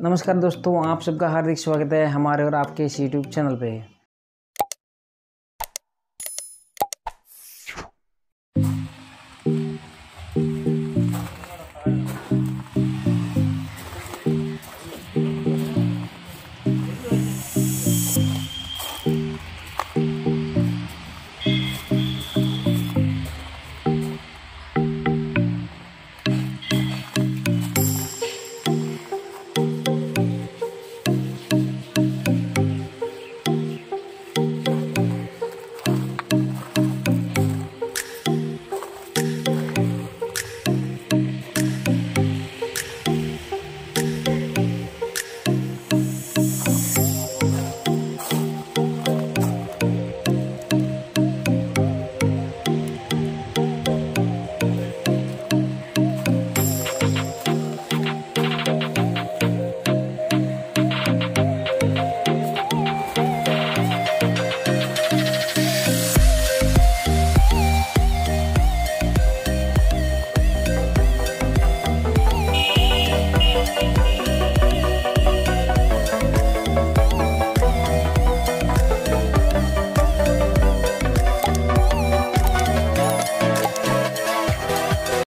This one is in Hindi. नमस्कार दोस्तों, आप सबका हार्दिक स्वागत है हमारे और आपके इस यूट्यूब चैनल पे।